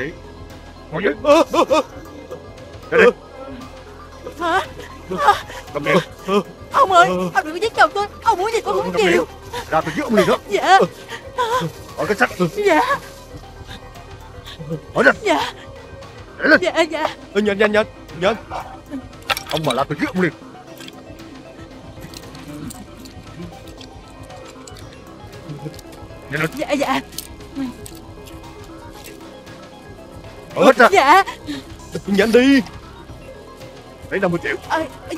chị. Ngồi dưới. Để đi. Hả? Cầm đi. Ông ơi, ông đừng có giết chồng tôi. Ông muốn gì tôi cũng chịu. Ra tôi giết ông liền đó. Dạ. Hỏi cái sách. Dạ. Hỏi lên. Dạ. Để lên. Dạ, dạ. Nhanh, nhanh, nhanh. Nhanh. Ông mà la tôi giết ông liền. Nhanh lên. Dạ, dạ. Ở hết ra. Dạ. Nhanh đi. Lấy 50 triệu.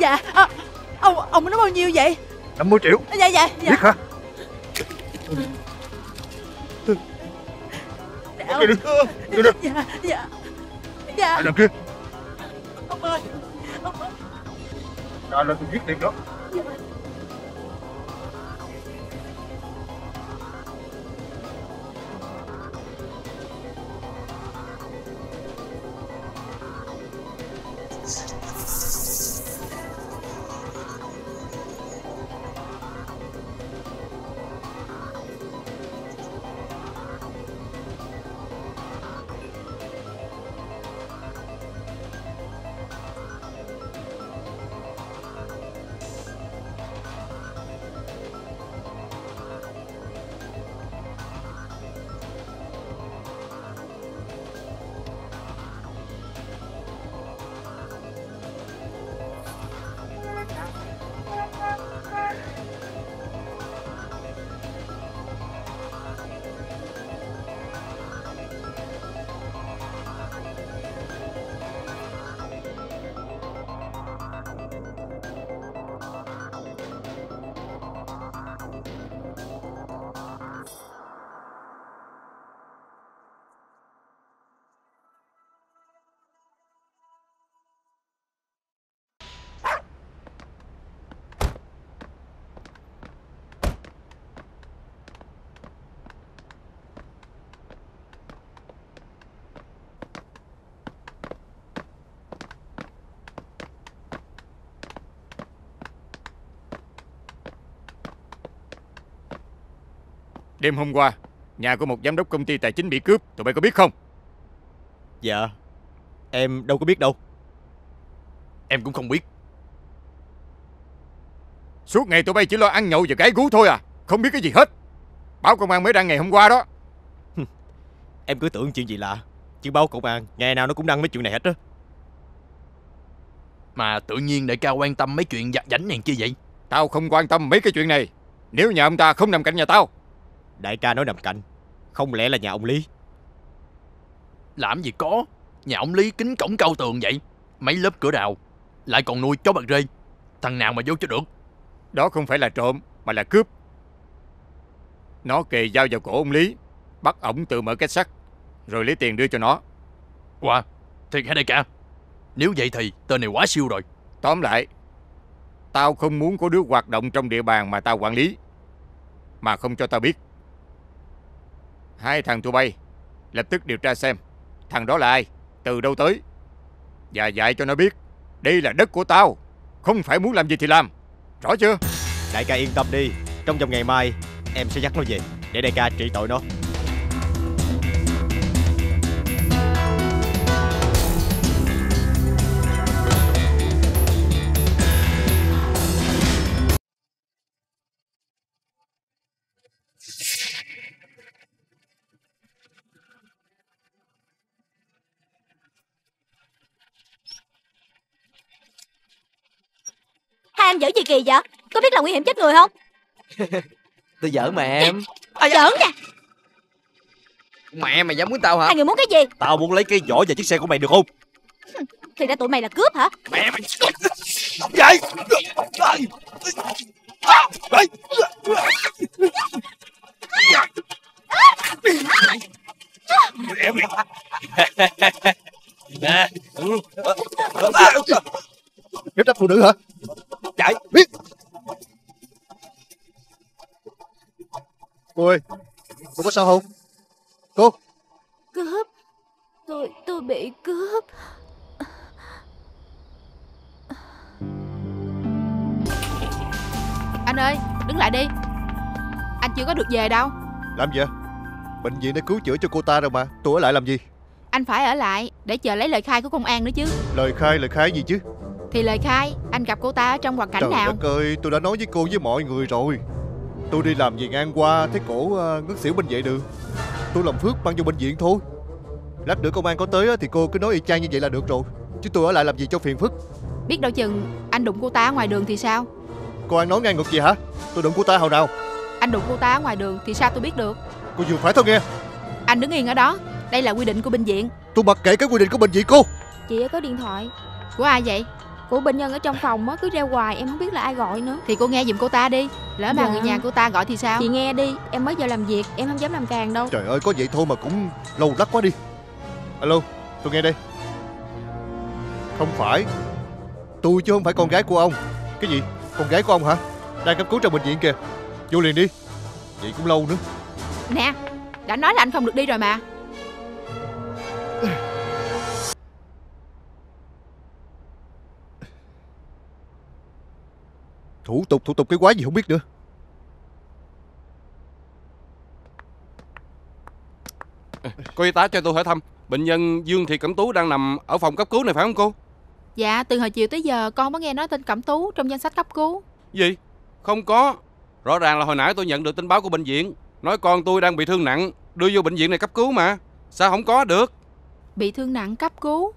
Dạ. Ông nói bao nhiêu vậy? 50 triệu. Dạ, dạ, dạ. Biết hả? Dạ. Đi đi. Dạ, dạ. Dạ. Đằng kia. Ông ơi. Ông ơi. Ra lên tôi giết tiền đó. Dạ. Đêm hôm qua, nhà của một giám đốc công ty tài chính bị cướp, tụi bay có biết không? Dạ, em đâu có biết đâu. Em cũng không biết. Suốt ngày tụi bay chỉ lo ăn nhậu và gái gú thôi à, không biết cái gì hết. Báo công an mới đăng ngày hôm qua đó. Em cứ tưởng chuyện gì lạ, chứ báo công an ngày nào nó cũng đăng mấy chuyện này hết á. Mà tự nhiên đại ca quan tâm mấy chuyện vặt vãnh này chi vậy? Tao không quan tâm mấy cái chuyện này, nếu nhà ông ta không nằm cạnh nhà tao. Đại ca nói nằm cạnh, không lẽ là nhà ông Lý? Làm gì có, nhà ông Lý kính cổng cao tường vậy, mấy lớp cửa đào, lại còn nuôi chó bạc rê, thằng nào mà vô cho được. Đó không phải là trộm mà là cướp. Nó kề dao vào cổ ông Lý, bắt ổng tự mở két sắt, rồi lấy tiền đưa cho nó. Wow, thiệt hả đại ca? Nếu vậy thì tên này quá siêu rồi. Tóm lại, tao không muốn có đứa hoạt động trong địa bàn mà tao quản lý mà không cho tao biết. Hai thằng tụi bay lập tức điều tra xem thằng đó là ai, từ đâu tới, và dạy cho nó biết đây là đất của tao, không phải muốn làm gì thì làm. Rõ chưa? Đại ca yên tâm đi, trong vòng ngày mai em sẽ dắt nó về để đại ca trị tội nó. Em giỡn gì kỳ vậy? Có biết là nguy hiểm chết người không? Tôi giỡn mà em. Giỡn nè. Mẹ mày dám muốn tao hả? Hai người muốn cái gì? Tao muốn lấy cái vỏ và chiếc xe của mày được không? Thì ra tụi mày là cướp hả? Mẹ mày vậy. Em nè. Hiếp trách phụ nữ hả? Chạy biết. Cô ơi, cô có sao không? Cô. Cướp. Tôi bị cướp. Anh ơi, đứng lại đi. Anh chưa có được về đâu. Làm gì? Bệnh viện đã cứu chữa cho cô ta rồi mà. Tôi ở lại làm gì? Anh phải ở lại để chờ lấy lời khai của công an nữa chứ. Lời khai gì chứ? Thì lời khai anh gặp cô ta ở trong hoàn cảnh nào? Trời đất ơi, tôi đã nói với cô với mọi người rồi. Tôi đi làm về ngang qua thấy cổ ngất xỉu bên vệ đường. Tôi làm phước mang vô bệnh viện thôi. Lát nữa công an có tới thì cô cứ nói y chang như vậy là được rồi. Chứ tôi ở lại làm gì cho phiền phức. Biết đâu chừng anh đụng cô ta ngoài đường thì sao? Cô ăn nói ngang ngược gì hả? Tôi đụng cô ta hồi nào? Anh đụng cô ta ngoài đường thì sao tôi biết được? Cô vừa phải thôi nghe. Anh đứng yên ở đó. Đây là quy định của bệnh viện. Tôi mặc kệ cái quy định của bệnh viện cô. Chị có điện thoại. Của ai vậy? Của bệnh nhân ở trong phòng á, cứ reo hoài em không biết là ai gọi nữa. Thì cô nghe giùm cô ta đi. Lỡ mà người nhà cô ta gọi thì sao? Chị nghe đi, em mới vào làm việc, em không dám làm càng đâu. Trời ơi, có vậy thôi mà cũng lâu lắc quá đi. Alo, tôi nghe đây. Không phải. Tôi chứ không phải con gái của ông. Cái gì? Con gái của ông hả? Đang cấp cứu trong bệnh viện kìa. Vô liền đi. Vậy cũng lâu nữa. Nè, đã nói là anh không được đi rồi mà. Thủ tục cái quái gì không biết nữa. Cô y tá cho tôi hỏi thăm, bệnh nhân Dương Thị Cẩm Tú đang nằm ở phòng cấp cứu này phải không cô? Dạ, từ hồi chiều tới giờ con mới nghe nói tên Cẩm Tú trong danh sách cấp cứu. Gì? Không có. Rõ ràng là hồi nãy tôi nhận được tin báo của bệnh viện, nói con tôi đang bị thương nặng, đưa vô bệnh viện này cấp cứu mà. Sao không có được? Bị thương nặng cấp cứu?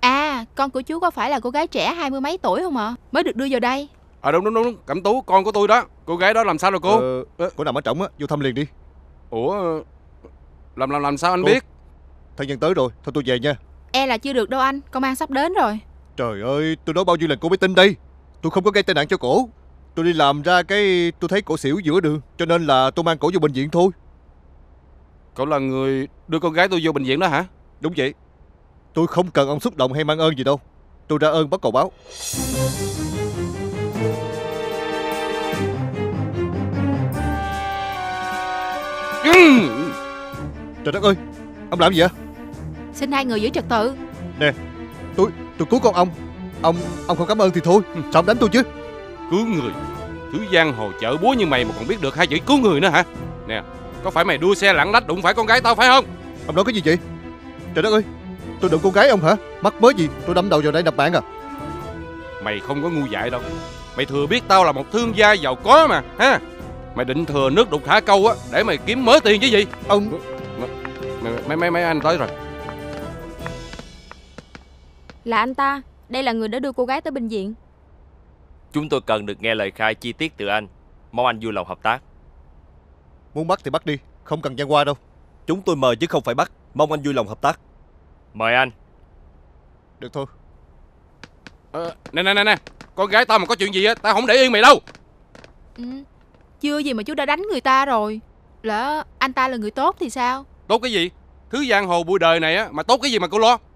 À, con của chú có phải là cô gái trẻ 20 mấy tuổi không ạ? Mới được đưa vào đây. À đúng, Cẩm Tú, con của tôi đó. Cô gái đó làm sao rồi cô? Cô nằm ở trỏng á, vô thăm liền đi. Ủa, làm sao anh biết? Thân nhân tới rồi, thôi tôi về nha. E là chưa được đâu anh, công an sắp đến rồi. Trời ơi, tôi nói bao nhiêu lần cô mới tin đây. Tôi không có gây tai nạn cho cổ. Tôi đi làm ra cái tôi thấy cổ xỉu giữa đường, cho nên là tôi mang cổ vô bệnh viện thôi. Cậu là người đưa con gái tôi vô bệnh viện đó hả? Đúng vậy. Tôi không cần ông xúc động hay mang ơn gì đâu. Tôi ra ơn bắt cầu báo. Trời đất ơi, ông làm gì vậy? Xin hai người giữ trật tự. Nè, tôi cứu con ông. Ông không cảm ơn thì thôi, sao ông đánh tôi chứ? Cứu người? Thứ giang hồ chợ búa như mày mà còn biết được hai chữ cứu người nữa hả? Nè, có phải mày đua xe lạng lách đụng phải con gái tao phải không? Ông nói cái gì vậy? Trời đất ơi, tôi đụng con gái ông hả? Mắc mới gì, tôi đâm đầu vào đây đập bạn à? Mày không có ngu dại đâu. Mày thừa biết tao là một thương gia giàu có mà ha. Mày định thừa nước đục thả câu á để mày kiếm mớ tiền chứ gì? Ông mấy anh tới rồi. Là anh ta, đây là người đã đưa cô gái tới bệnh viện. Chúng tôi cần được nghe lời khai chi tiết từ anh. Mong anh vui lòng hợp tác. Muốn bắt thì bắt đi, không cần gian qua đâu. Chúng tôi mời chứ không phải bắt. Mong anh vui lòng hợp tác. Mời anh. Được thôi. Nè, con gái tao mà có chuyện gì á, tao không để yên mày đâu. Chưa gì mà chú đã đánh người ta rồi. Lỡ anh ta là người tốt thì sao? Tốt cái gì? Thứ giang hồ bụi đời này á, mà tốt cái gì mà cô lo.